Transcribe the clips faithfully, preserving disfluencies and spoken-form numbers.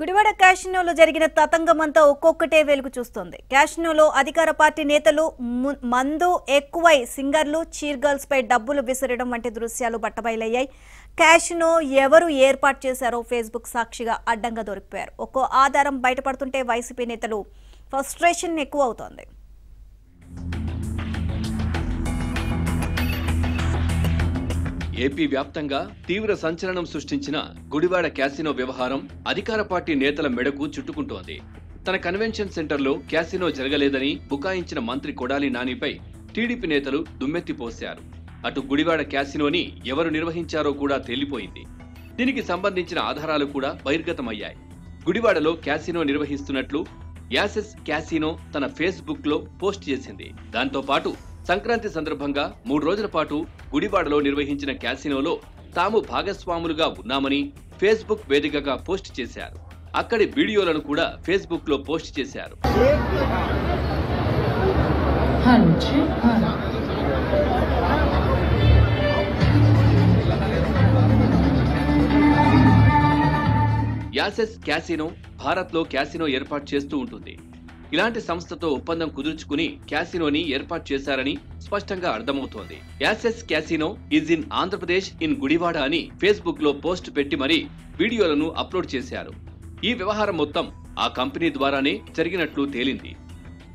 గుడివాడ క్యాసినోలో జరిగిన తతంగమంతా ఒక్కొక్కటే వెలుగు చూస్తుంది. క్యాసినోలో అధికార పార్టీ నేతలు మందు ఎక్కువై సింగర్లు చీర్ గర్ల్స్ పై డబ్బులు విసరడం వంటి దృశ్యాలు బట్టబయలయ్యాయి. క్యాసినో ఎవరు ఏర్పాటు చేశారో ఫేస్బుక్ సాక్షిగా అడ్డంగా దొరికిపోయారు. ఒక్కో ఆధారం బయటపడుతుంటే వైసీపీ నేతలు ఫ్రస్ట్రేషన్ ఎక్కువ అవుతోంది. ఏపీ వ్యాప్తంగా తీవ్ర సంచలనం సృష్టించిన గుడివాడ క్యాసినో వ్యవహారం అధికార పార్టీ నేతల మెడకు చుట్టుకుంటోంది. తన కన్వెన్షన్ సెంటర్లో క్యాసినో జరగలేదని బుకాయించిన మంత్రి కొడాలి నానిపై టీడీపీ నేతలు దుమ్మెత్తిపోశారు. అటు గుడివాడ క్యాసినోని ఎవరు నిర్వహించారో కూడా తేలిపోయింది. దీనికి సంబంధించిన ఆధారాలు కూడా బహిర్గతమయ్యాయి. గుడివాడలో క్యాసినో నిర్వహిస్తున్నట్లు యాసెస్ క్యాసినో తన ఫేస్బుక్లో పోస్ట్ చేసింది. దాంతోపాటు సంక్రాంతి సందర్భంగా మూడు రోజుల పాటు గుడివాడలో నిర్వహించిన క్యాసినోలో తాము భాగస్వాములుగా ఉన్నామని ఫేస్బుక్ వేదికగా పోస్ట్ చేశారు. అక్కడి వీడియోలను కూడా ఫేస్బుక్ లో పోస్ట్ చేశారు. యాసెస్ క్యాసినో భారత్లో క్యాసినో ఏర్పాటు చేస్తూ ఉంటుంది. ఇలాంటి సంస్థతో ఒప్పందం కుదుర్చుకుని క్యాసినోని ఏర్పాటు చేశారని స్పష్టంగా అర్థమవుతోంది. Aces casino is in Andhra Pradesh in Gudivada అని ఫేస్బుక్ లో పోస్ట్ పెట్టి మరీ వీడియోలను అప్లోడ్ చేశారు. ఈ వ్యవహారం మొత్తం ఆ కంపెనీ ద్వారానే జరిగినట్లు తేలింది.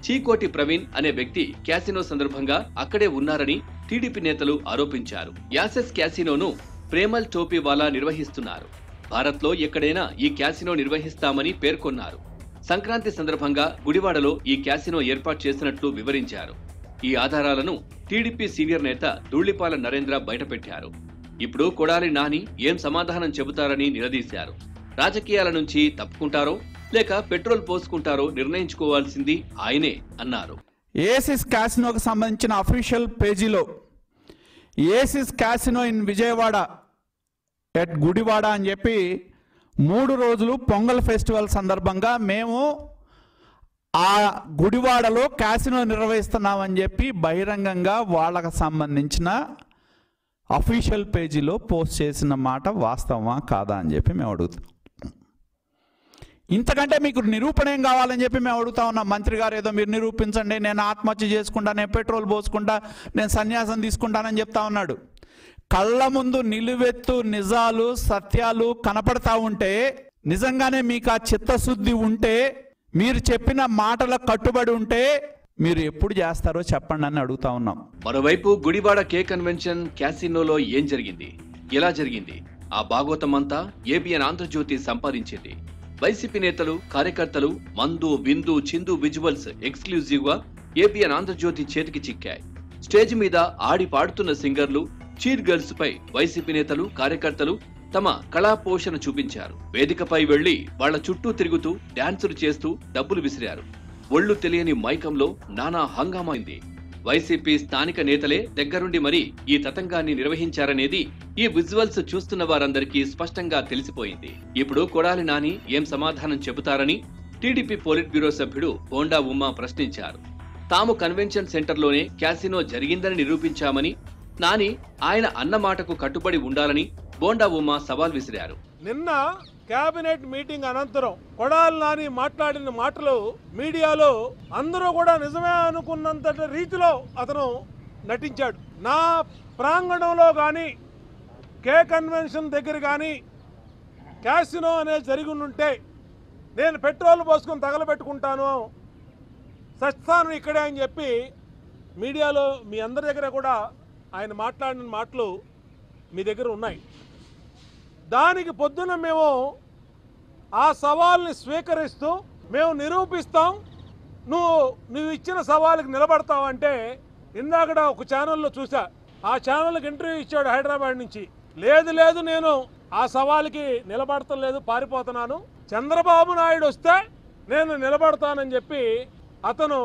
చీకోటి ప్రవీణ్ అనే వ్యక్తి క్యాసినో సందర్భంగా అక్కడే ఉన్నారని టీడీపీ నేతలు ఆరోపించారు. యాసెస్ క్యాసినోను ప్రేమల్ టోపీవాలా నిర్వహిస్తున్నారు. భారత్ లో ఎక్కడైనా ఈ క్యాసినో నిర్వహిస్తామని పేర్కొన్నారు. సంక్రాంతి సందర్భంగా గుడివాడలో ఈ క్యాసినో ఏర్పాటు చేసినట్లు వివరించారు. ఈ ఆధారాలను టీడీపీ సీనియర్ నేత ధూళిపాల నరేంద్ర బయటపెట్టారు. ఇప్పుడు కొడాలి నాని ఏం సమాధానం చెబుతారని నిలదీశారు. రాజకీయాల నుంచి తప్పుకుంటారో లేక పెట్రోల్ పోసుకుంటారో నిర్ణయించుకోవాల్సింది ఆయనే అన్నారు. ఏసిస్ క్యాసినోకు సంబంధించిన అఫీషియల్ పేజీలో aces casino in Vijayawada at Gudivada అని చెప్పి మూడు రోజులు పొంగల్ ఫెస్టివల్ సందర్భంగా మేము ఆ గుడివాడలో క్యాసినో నిర్వహిస్తున్నామని చెప్పి బహిరంగంగా వాళ్ళకు సంబంధించిన అఫీషియల్ పేజీలో పోస్ట్ చేసిన మాట వాస్తవమా కాదా అని చెప్పి మేము అడుగుతాం. ఇంతకంటే మీకు నిరూపణ ఏం కావాలని చెప్పి మేము అడుగుతా ఉన్నాం. మంత్రి గారు ఏదో మీరు నిరూపించండి, నేను ఆత్మహత్య చేసుకుంటా, నేను పెట్రోల్ పోసుకుంటా, నేను సన్యాసం తీసుకుంటానని చెప్తా ఉన్నాడు. కళ్ళ ముందు నిలువెత్తు నిజాలు సత్యాలు కనపడతా ఉంటే, నిజంగానే మీకు ఆ చిత్తశుద్ధి ఉంటే, మీరు చెప్పిన మాటల కట్టుబడి ఉంటే మీరు ఎప్పుడు చేస్తారో చెప్పండి అని అడుగుతా ఉన్నాం. మరోవైపు గుడివాడ కే కన్వెన్షన్ క్యాసినోలో ఏం జరిగింది, ఎలా జరిగింది, ఆ భాగోతం అంతా ఏబిఎన్ ఆంధ్రజ్యోతి సంపాదించింది. వైసీపీ నేతలు కార్యకర్తలు మందు బిందు చిందు విజువల్స్ ఎక్స్క్లూజివ్ గా ఏబిఎన్ ఆంధ్రజ్యోతి చేతికి చిక్కాయి. స్టేజ్ మీద ఆడి పాడుతున్న సింగర్లు చీర్ గర్ల్స్ పై వైసీపీ నేతలు కార్యకర్తలు తమ కళా పోషణ చూపించారు. వేదికపై వెళ్లి వాళ్ల చుట్టూ తిరుగుతూ డాన్సులు చేస్తూ డబ్బులు విసిరారు. ఒళ్లు తెలియని మైకంలో నానా హంగామైంది. వైసీపీ స్థానిక నేతలే దగ్గరుండి మరీ ఈ తతంగాన్ని నిర్వహించారనేది ఈ విజువల్స్ చూస్తున్న వారందరికీ స్పష్టంగా తెలిసిపోయింది. ఇప్పుడు కొడాలి నాని ఏం సమాధానం చెబుతారని టీడీపీ పోలిట్ బ్యూరో సభ్యుడు హోండా ఉమా ప్రశ్నించారు. తాము కన్వెన్షన్ సెంటర్లోనే క్యాసినో జరిగిందని నిరూపించామని నాని ఆయన అన్న మాటకు కట్టుబడి ఉండాలని బోండా ఉమా సవాల్ విసిరారు. నిన్న కేబినెట్ మీటింగ్ అనంతరం కొడాలి నాని మాట్లాడిన మాటలు మీడియాలో అందరూ కూడా నిజమే అనుకున్నంత రీతిలో అతను నటించాడు. నా ప్రాంగణంలో కానీ కే కన్వెన్షన్ దగ్గర కానీ క్యాసినో అనేది జరిగి ఉంటే నేను పెట్రోల్ పోసుకొని తగలబెట్టుకుంటాను, సత్సాను ఇక్కడే అని చెప్పి మీడియాలో మీ అందరి దగ్గర కూడా ఆయన మాట్లాడిన మాటలు మీ దగ్గర ఉన్నాయి. దానికి పొద్దున మేము ఆ సవాల్ని స్వీకరిస్తూ మేము నిరూపిస్తాం, నువ్వు నువ్వు ఇచ్చిన సవాల్కి నిలబడతావు అంటే, ఇందాక ఒక ఛానల్లో చూసా, ఆ ఛానల్కి ఇంటర్వ్యూ ఇచ్చాడు హైదరాబాద్ నుంచి. లేదు లేదు నేను ఆ సవాల్కి నిలబడటం లేదు, పారిపోతున్నాను, చంద్రబాబు నాయుడు వస్తే నేను నిలబడతానని చెప్పి అతను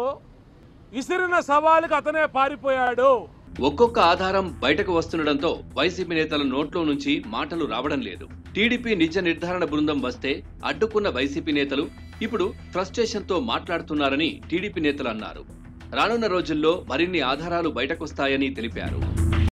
విసిరిన సవాల్కి అతనే పారిపోయాడు. ఒక్కొక్క ఆధారం బయటకు వస్తుండటంతో వైసీపీ నేతల నోట్లో నుంచి మాటలు రావడం లేదు. టీడీపీ నిజ నిర్ధారణ బృందం వస్తే అడ్డుకున్న వైసీపీ నేతలు ఇప్పుడు ఫ్రస్ట్రేషన్తో మాట్లాడుతున్నారని టీడీపీ నేతలు అన్నారు. రానున్న రోజుల్లో మరిన్ని ఆధారాలు బయటకొస్తాయని తెలిపారు.